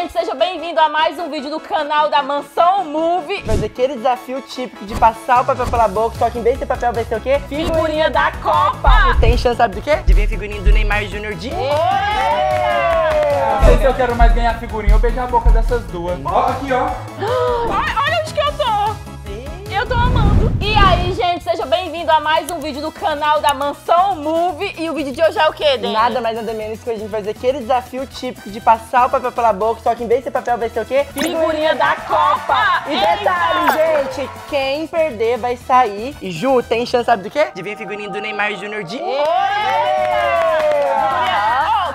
gente, seja bem-vindo a mais um vídeo do canal da Mansão Movie. Fazer aquele desafio típico de passar o papel pela boca, só que em vez de ter papel vai ser o quê? Figurinha da Copa! E tem chance, sabe do quê? De ver figurinha do Neymar Júnior de... Não sei se eu quero mais ganhar figurinha ou beijar a boca dessas duas. Ó, aqui, ó. Olha onde que eu tô. Eu tô amando. E aí, gente, seja bem-vindo a mais um vídeo do canal da Mansão Movie. E o vídeo de hoje é o quê, Deni? Nada mais, nada menos que a gente vai fazer aquele desafio típico de passar o papel pela boca, só que em vez de ser papel vai ser o quê? Figurinha da Copa! E detalhe, gente, quem perder vai sair. E Ju, tem chance, sabe do quê? De ver figurinha do Neymar Júnior de...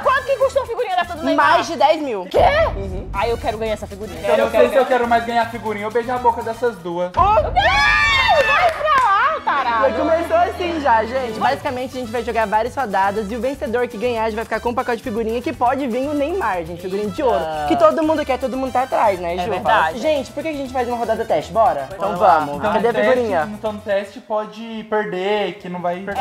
Quanto que custou a figurinha dessa do Neymar? Mais de 10 mil. Quê? Uhum. Aí eu quero ganhar essa figurinha. Eu não sei se eu quero mais ganhar figurinha ou beijar a boca dessas duas. Oh, Deus! Vai pra lá, tarado! Começou assim já, gente. Basicamente, a gente vai jogar várias rodadas e o vencedor que ganhar já vai ficar com um pacote de figurinha que pode vir o Neymar, gente. Figurinha de ouro. Que todo mundo quer, todo mundo tá atrás, né, Ju? É verdade. Gente, por que a gente faz uma rodada teste? Bora? Então vamos. Cadê a figurinha? Então no teste pode perder, que não vai... Não,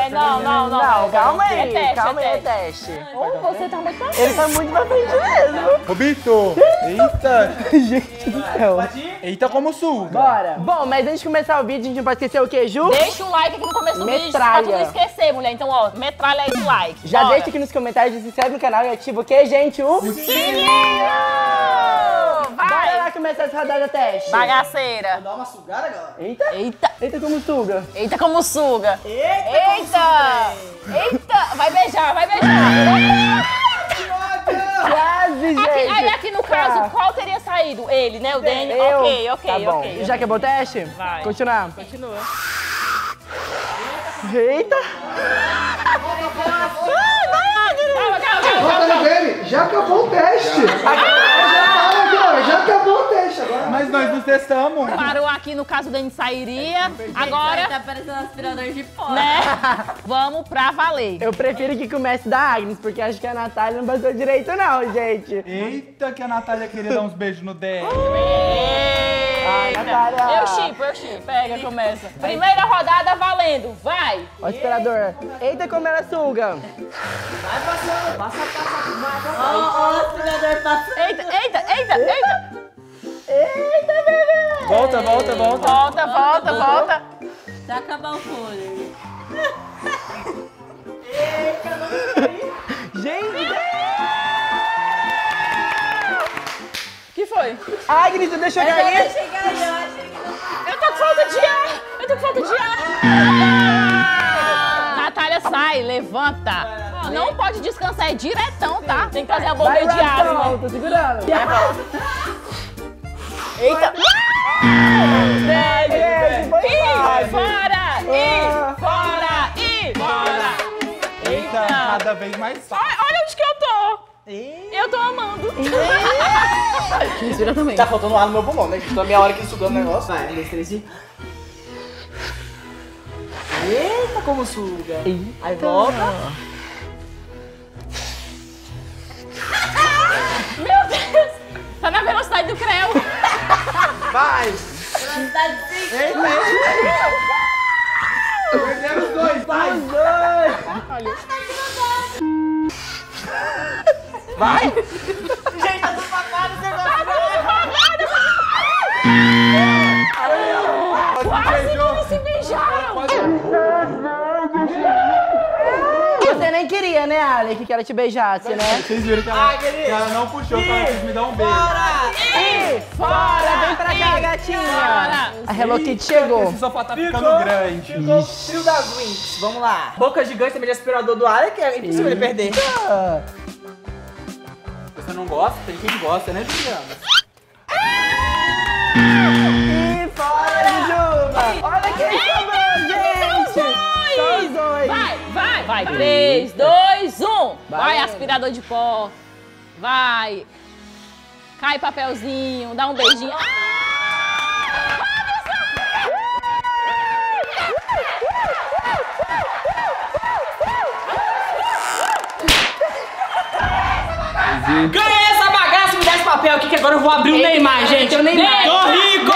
calma aí. Calma aí, é teste. Você tá muito pra frente. Ele tá muito pra frente mesmo. Ô, Bito! Eita! Gente do céu. Eita, como suga. Bora. Bom, mas antes de começar o vídeo, a gente não pode esquecer o quê, Ju? Deixa o like aqui no começo do vídeo, pra tu não esquecer, mulher. Então, ó, metralha aí o like. Já deixa aqui nos comentários, se inscreve no canal e ativa o quê, gente? O sininho! Vai! Bora lá começar essa rodada teste. Bagaceira. Dá uma sugada, galera. Eita. Eita. Eita como suga. Eita como suga. Eita! Eita! Vai beijar, vai beijar. Quase, gente. Aqui no caso, qual teria saído? Ele, né? O Deni? Ok, tá bom. Okay, já acabou o teste? Vai. Continuar? Continua. Eita! Calma, já acabou o teste! Já acabou o teste agora. Mas nós nos testamos. Parou aqui, no caso, o Deni sairia. Agora... Tá parecendo um aspirador de pó. Né? Vamos pra valer. Eu prefiro que comece da Agnes, porque acho que a Natália não passou direito não, gente. Eita, que a Natália queria dar uns beijos no Deni. Ai, Natália. Eu chipo. Pega, começa. Primeira rodada valendo, vai. Ó, aspirador. Eita, como ela suga. Vai passando. Passa. Ó, o aspirador passa. Eita. Eita, bebê! Volta. Vai acabar o fôlego. Eita, não. Gente! Que foi? Agnes, deixa eu cair! Eu tô com falta de ar! Natália, sai, levanta! Não pode descansar, é diretão, tá? Tem que fazer a boca de água. Tô segurando. Eita! Fora! Eita! Cada vez mais fácil. Olha onde que eu tô! Eu tô amando. Me segura também. Tá faltando ar no meu pulmão, né? Tô a meia hora aqui sugando o negócio. Vai, 1, 2, 3 e... Eita, como suga! Aí volta. Meu Deus! Tá na velocidade do creu! Vai! Velocidade de... Perdemos os dois! Vai! Os dois! Olha! Vai! Gente, eu tô pagada, você vai! Quase se beijaram! Você nem queria, né, Alec, que ela te beijasse, né? Vocês viram que ela não puxou pra vocês me dar um beijo. Fora! Vem pra cá, gatinha! Fora. A Hello Kitty chegou. Esse sofá tá ficando grande. Ficou o trio da Winx. Vamos lá. Boca gigante também de aspirador do Alec, é impossível ele perder. Você não gosta? Tem quem gosta, né, Juliana? E fora, Juba! Olha quem chamou, gente! Vai! 3, 2, 1! Vai, aspirador de pó! Vai! Cai papelzinho, dá um beijinho. Ganhei essa bagaça, me dá esse papel aqui que agora eu vou abrir o Neymar, gente! Tô rico!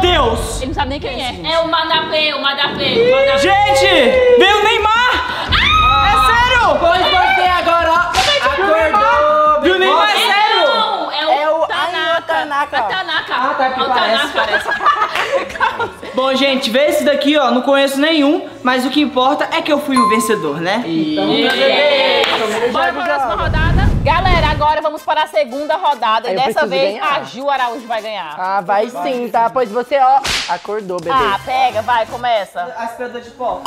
Deus. Ele não sabe nem quem é. É o Madapê, Gente, veio o Neymar! É sério? Pois, capivara. Bom, gente, vê esse daqui, ó. Não conheço nenhum, mas o que importa é que eu fui o vencedor, né? Então, bora pra próxima rodada. Galera, agora vamos para a segunda rodada. E dessa vez ganhar. A Ju Araújo vai ganhar. Ah, vai sim, tá? Pois você, ó, acordou, bebê. Ah, pega, vai, começa. Aspirador de pó.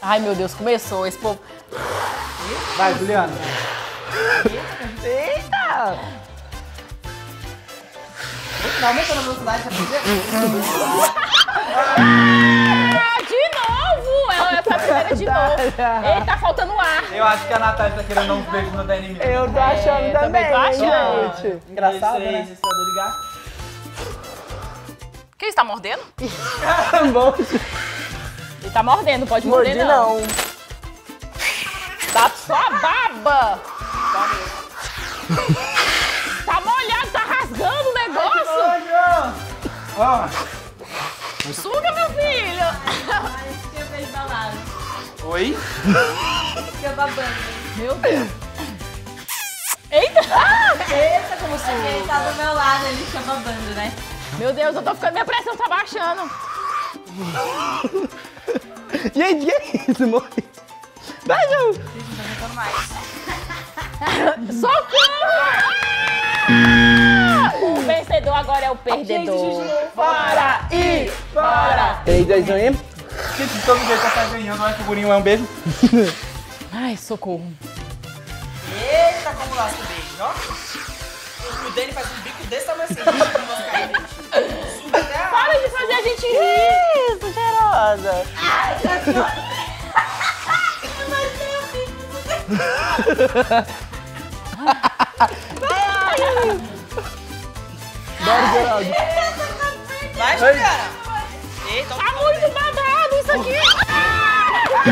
Ai, meu Deus, começou esse povo. Vai, Juliana. Eita! Tá aumentando a velocidade, já Ei, tá faltando ar. Eu acho que a Natália tá querendo dar um beijo no Deni. Eu tô achando também, gente. Engraçado, né? Quem está mordendo? Ele tá mordendo, pode morder não. Tá só a baba. Tá molhado, tá rasgando o negócio. Suga, meu filho. Oi? Fica babando. Meu Deus. Eita! Ah, eita, como se... Ele tá do meu lado, ele fica babando, né? Meu Deus, eu tô ficando... Minha pressão tá baixando. Gente, que é isso, morre? Vai, Ju! Gente, não aguentando mais. Socorro! O vencedor agora é o perdedor. Fora e fora! 3, 2, 1 e... Gente, de todo jeito já tá ganhando, não é figurinho, é um beijo. Ai, socorro. Eita, como lá o beijo, ó. O Deni faz um bico desse tamanho assim. Para de fazer a gente rir. Isso, cheirosa. Ai, Bora, Geraldo. Vai, cara. Eita, tá muito babado. Aqui. Ah,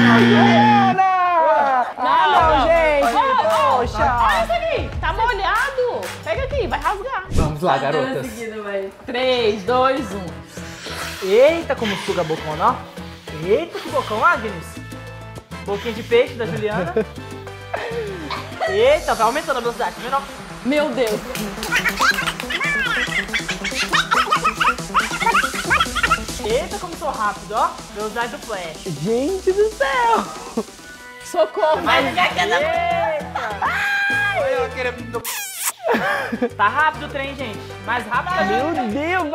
não, gente, poxa. Olha isso aqui, tá molhado. Pega aqui, vai rasgar. Vamos lá, garotas. 3, 2, 1. Eita, como suga bocão, ó. Eita, que bocão, Agnes. Boquinha de peixe da Juliana. Eita, vai aumentando a velocidade, menor. Meu Deus. Eita, como sou rápido, ó. Velocidade do flash. Gente do céu! Socorro! Mas minha casa... Tá rápido o trem, gente. Mais rápido que a gente. Meu Deus,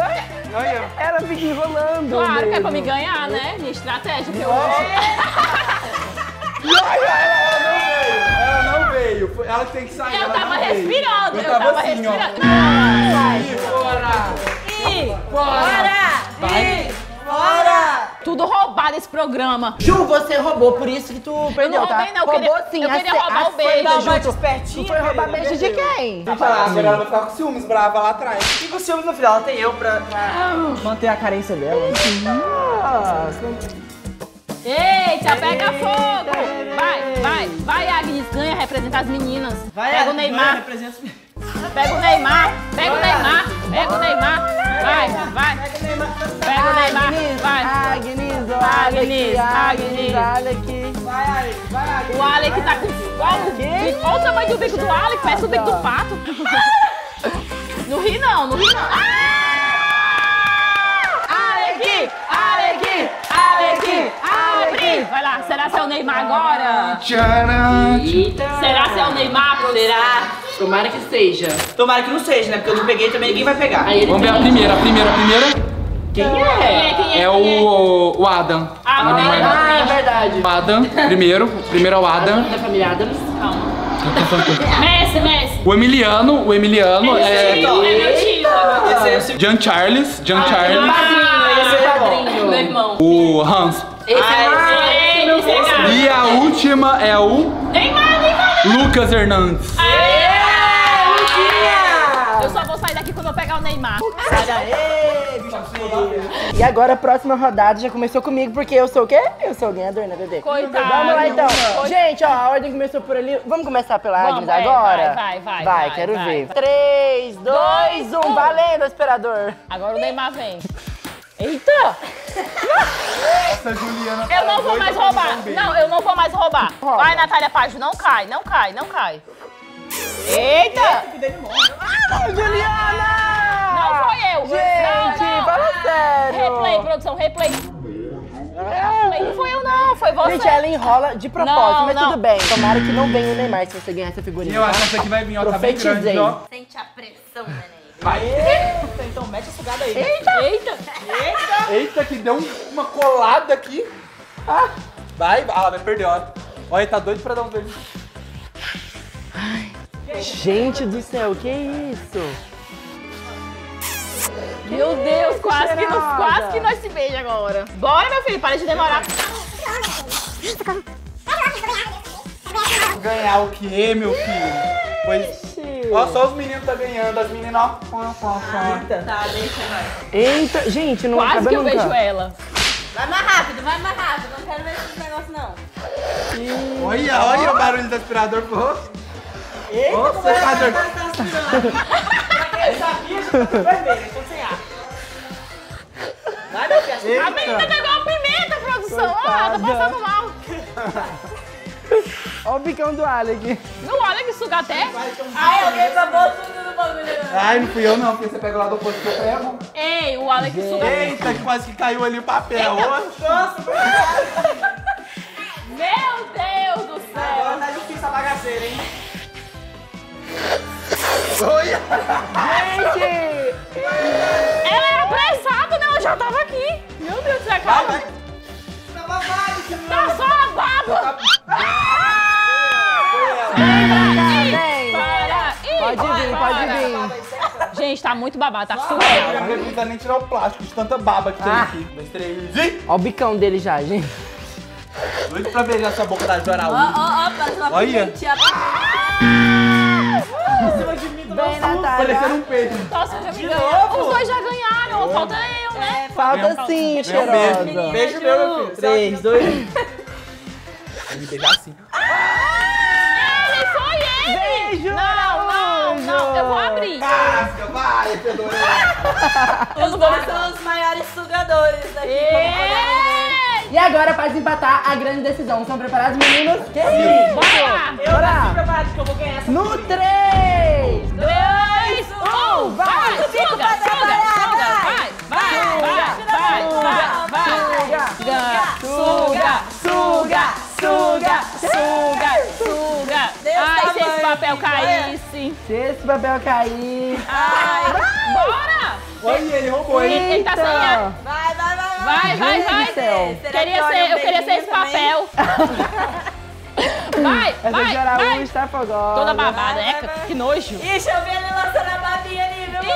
olha. Ela fica enrolando. Claro mesmo. Que é pra me ganhar, né? Minha estratégia que eu uso. Ela não veio. Ela tem que sair. Eu tava respirando. Eu tava respirando. Fora! Tudo roubado esse programa. Ju, você roubou, por isso que tu perdeu, tá? Eu não roubei, não. Eu queria roubar o beijo. Tu foi roubar beijo de quem? Vai falar, agora ela vai ficar com ciúmes brava lá atrás. Fica com ciúmes no final, ela tem eu pra manter a carência dela. Eita, pega fogo! Vai, Agnes, ganha, representa as meninas. Pega o Neymar. Pega o Neymar, pega o Neymar, vai, Agnes, Alec. Vai, Alec. O Alec tá com... Olha o tamanho do bico do Alec, parece o bico do pato. Não ri não, não ri não. Alec, vai lá, será que é o Neymar agora? Será que é o Neymar? Será? Tomara que seja. Tomara que não seja, né? Porque eu não peguei também, ninguém vai pegar. Vamos ver a primeira, Quem é? É o Adam. Ah, é verdade. O Adam, primeiro é o Adam. Da família Adams, calma. Messi. O Emiliano é... meu tio. Jean-Charles. Meu irmão. O Hans. E a última é o... Lucas Hernandes. Eu só vou sair daqui quando eu pegar o Neymar. E agora a próxima rodada já começou comigo, porque eu sou o quê? Eu sou o ganhador, né, bebê? Coitado. Vamos lá, então. Gente, ó, a ordem começou por ali. Vamos começar pela Agnes agora? Vai, quero ver. 3, 2, 1. Valendo, esperador. Agora o Neymar vem. Eita! Nossa, Juliana. Eu não vou mais roubar. Não, eu não vou mais roubar. Vai, Natália Pajo, não cai. Eita! Juliana! não sou eu! Gente, não, não. Fala sério! Replay, produção, replay. Não foi eu, não, foi você. Gente, ela enrola de propósito, não, mas não. Tudo bem. Tomara que não venha o Neymar se você ganhar essa figurinha. Eu acho que essa aqui vai vir, ó, tá bem grande, ó. Sente a pressão, Neném. Vai. Eita, então mete a sugada aí. Eita. Eita. Eita. Eita, que deu uma colada aqui. Ah, vai, ah, vai perder, ó. Olha, tá doido pra dar um doido. Ai, gente do céu, que isso? Meu Deus, quase que nós se beija agora. Bora, meu filho, para de demorar. Ganhar o quê, meu filho? Pois... Ó, só os meninos tá ganhando, as meninas, ó. Eita. Tá, deixa nós. Eita, gente, não acaba nunca. Quase que eu vejo ela. Vai mais rápido, não quero ver esse negócio, não. Sim. Olha, olha o barulho do aspirador, pô. Eita, o aspirador. Eu sabia que eu tô vermelho, tô sem ar. Vai, meu filho. A menina pegou a pimenta, produção. Ah, tô passando mal. Olha o bicão do Alec. Não, Alec suga até. Ai, alguém babou tudo no bagulho. Ai, não fui eu não, porque você pega lá do posto que eu pego. Ei, o Alec suga. Eita, que quase que caiu ali o papel. Nossa, meu Deus do céu. Agora tá difícil a bagaceira, hein? Olha! Gente! Ela era apressada, né? Ela já tava aqui. Meu Deus do céu, calma. Tá babado, senhor. Tá só babado. Pode vir. Gente, tá muito babado, tá surreal. Eu não precisa nem tirar o plástico de tanta baba que tem aqui. 2, 3 e... Olha o bicão dele já, gente. Doido pra beijar essa boca da Ju Araújo. Ó, faz uma pimentinha. Em cima de mim, parecendo um peido. Nossa, já me ganhou. Os dois já ganharam, falta eu, né? Falta sim, cheirosa. Beijo meu, meu filho. 3, 2... Vai me beijar assim. Beijo! Não, eu vou abrir. Vai, Pedro! Os dois são os maiores sugadores daqui. E agora, para desempatar a grande decisão. Estão preparados, meninos? Que isso? Bora lá! Eu tô preparado que eu vou ganhar essa. No 3, 2, 1, vai! Suga! Ai, se esse papel caísse! Se esse papel caísse! Ai, bora! Olha, ele roubou, hein? Ele tá sem ar! Vai! Eu queria ser esse papel! Vai! Está afogada! Toda babada, eca! Que nojo! Ixi, eu vi ele lançando a babinha ali, viu?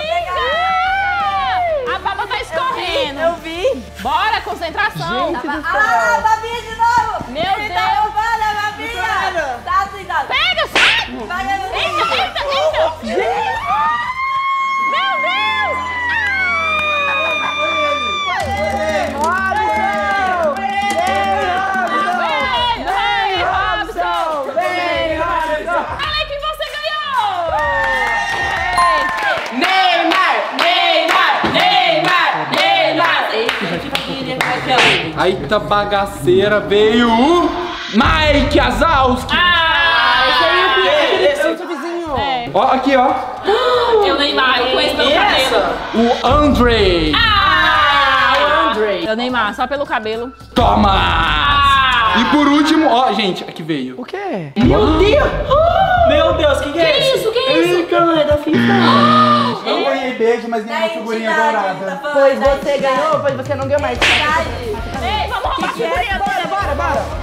A baba tá escorrendo! Eu vi! Bora, concentração! Gente do céu. Ah, babinha de novo! Meu Deus! Tá, cuidado. Pega, sai! Eita! Meu Deus! Vem, Robson! Alec, você ganhou! Neymar! Aí tá bagaceira, veio o... Mike Azalski! Ó, aqui, ó. Eu Neymar, eu conheço pelo cabelo. O André. Eu Neymar, só pelo cabelo. Toma! E por último, ó, gente, aqui veio. O quê? Meu Deus! Meu Deus, o que é isso? Que isso? Ele ganhou da FIFA. Eu ganhei beijo, mas nem uma figurinha dourada. Pois você ganhou, pois você não ganhou mais. Ei, vamos roubar a figurinha. Bora!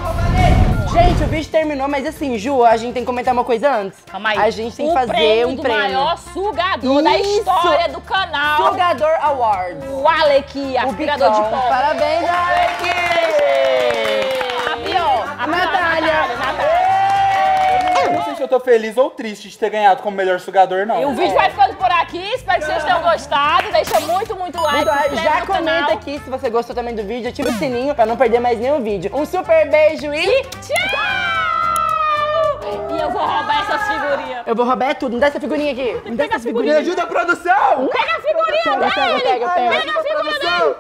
Gente, o vídeo terminou, mas assim, Ju, a gente tem que comentar uma coisa antes. Calma aí. A gente tem que fazer um prêmio. O maior sugador da história do canal. Sugador Awards. O Alec, aspirador de pó. Parabéns, Alec! A Natália. Não sei se eu tô feliz ou triste de ter ganhado como melhor sugador, não. E o vídeo vai ficando por aqui. Espero que vocês tenham gostado. Deixa muito like. Já comenta aqui se você gostou também do vídeo. Ativa o sininho pra não perder mais nenhum vídeo. Um super beijo e tchau! E eu vou roubar essas figurinhas. Eu vou roubar tudo. Me dá essa figurinha aqui. Me dá essa figurinha. Ajuda a produção! Pega a figurinha dele! Pega a figurinha dele!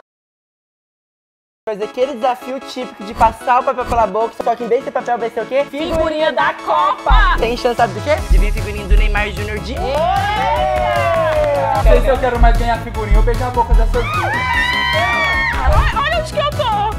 Fazer aquele desafio típico de passar o papel pela boca, só que em vez de papel vai ser o quê? Figurinha da Copa! Tem chance, sabe do quê? De vir figurinha do Neymar Júnior de... eu quero mais ganhar figurinha ou beijar a boca dessas duas. Olha onde que eu tô.